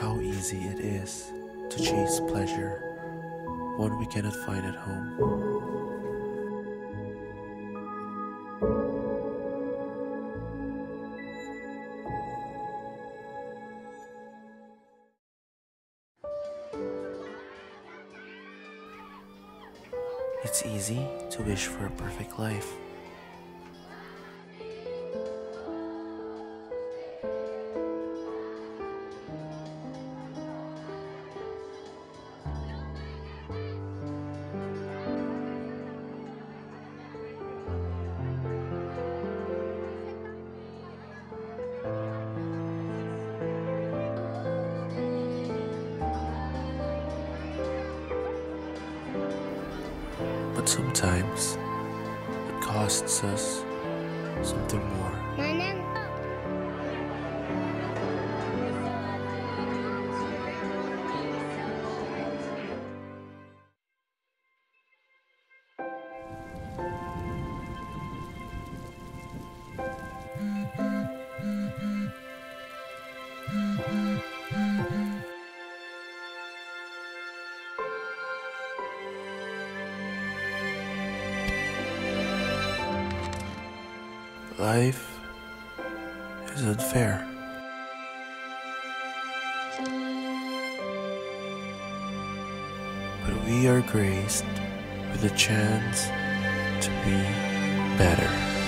How easy it is to chase pleasure, one we cannot find at home. It's easy to wish for a perfect life. But sometimes, it costs us something more. Life is unfair. But we are graced with a chance to be better.